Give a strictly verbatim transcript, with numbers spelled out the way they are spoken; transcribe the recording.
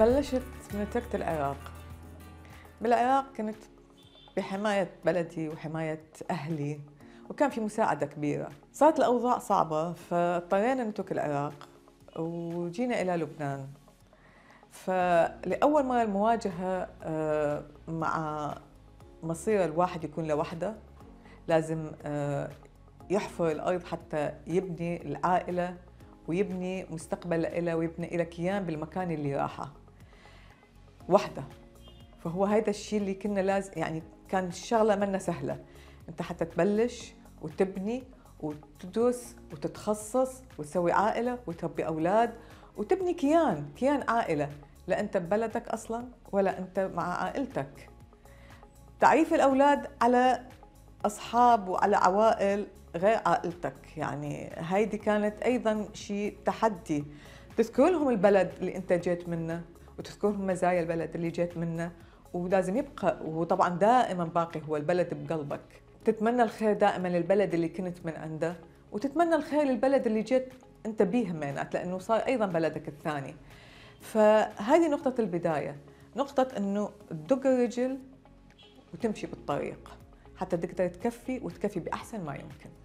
بلشت من تركت العراق. بالعراق كنت بحماية بلدي وحماية أهلي، وكان في مساعدة كبيرة. صارت الأوضاع صعبة فاضطرينا نترك العراق وجينا إلى لبنان. فلأول مرة المواجهة مع مصير الواحد يكون لوحده، لازم يحفر الأرض حتى يبني العائلة ويبني مستقبل إلها ويبني إلها كيان بالمكان اللي راحه وحده. فهو هذا الشيء اللي كنا لازم، يعني كان الشغلة منا سهلة، أنت حتى تبلش وتبني وتدرس وتتخصص وتسوي عائلة وتربي أولاد وتبني كيان كيان عائلة، لا أنت ببلدك أصلاً ولا أنت مع عائلتك. تعريف الأولاد على أصحاب وعلى عوائل غير عائلتك، يعني هيدي كانت أيضاً شيء تحدي. تذكر لهم البلد اللي أنت جيت منه وتذكر لهم مزايا البلد اللي جيت منه، ولازم يبقى، وطبعاً دائماً باقي هو البلد بقلبك. تتمنى الخير دائماً للبلد اللي كنت من عنده، وتتمنى الخير للبلد اللي جيت أنت بيه منك، لأنه صار أيضاً بلدك الثاني. فهذه نقطة البداية، نقطة أنه تدق الرجل وتمشي بالطريق حتى تقدر تكفي وتكفي بأحسن ما يمكن.